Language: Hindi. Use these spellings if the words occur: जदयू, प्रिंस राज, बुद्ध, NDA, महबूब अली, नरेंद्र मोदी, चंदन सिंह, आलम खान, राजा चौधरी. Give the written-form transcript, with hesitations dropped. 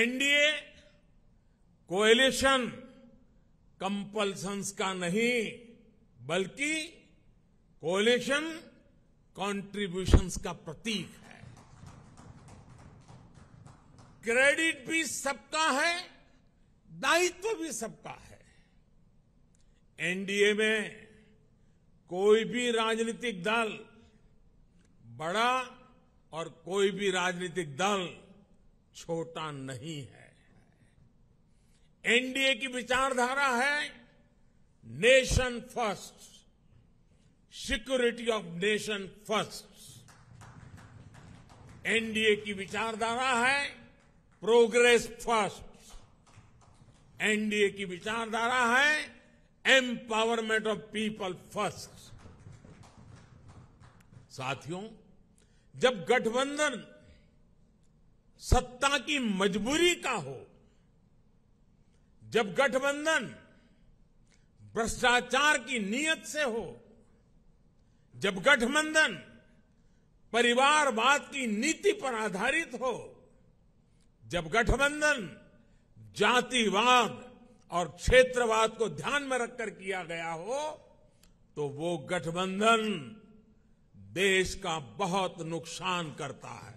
एनडीए कोएलिशन कंपल्सन्स का नहीं बल्कि कोएलिशन कॉन्ट्रीब्यूशंस का प्रतीक है। क्रेडिट भी सबका है, दायित्व भी सबका है। एनडीए में कोई भी राजनीतिक दल बड़ा और कोई भी राजनीतिक दल छोटा नहीं है। एनडीए की विचारधारा है nation first, security of nation first. NDA की विचारधारा है प्रोग्रेस फर्स्ट। एनडीए की विचारधारा है एम्पावरमेंट ऑफ पीपल फर्स्ट। साथियों, जब गठबंधन सत्ता की मजबूरी का हो, जब गठबंधन भ्रष्टाचार की नीयत से हो, जब गठबंधन परिवारवाद की नीति पर आधारित हो, जब गठबंधन जातिवाद और क्षेत्रवाद को ध्यान में रखकर किया गया हो, तो वो गठबंधन देश का बहुत नुकसान करता है।